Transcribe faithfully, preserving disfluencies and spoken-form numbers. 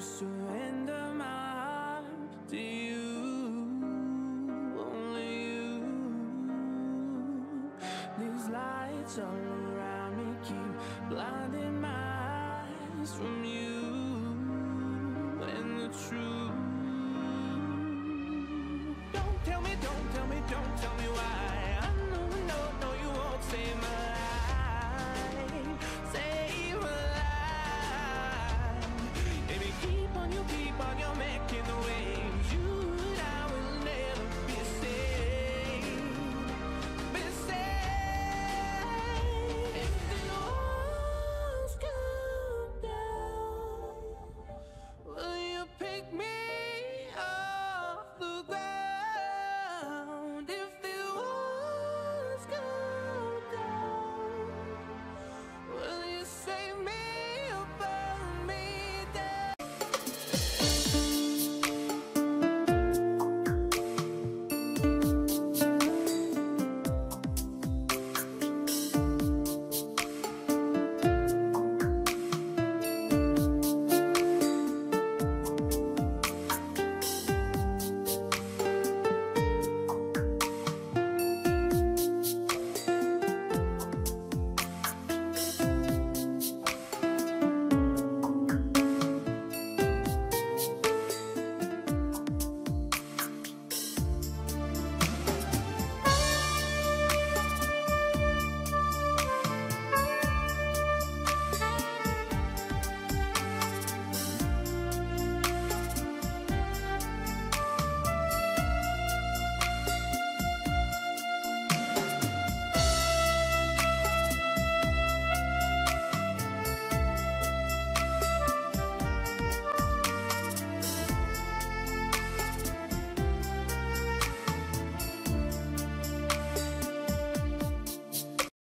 surrender my heart to you, only you. These lights all around me keep blinding my eyes from you and the truth. Don't tell me, don't tell me, don't tell me why.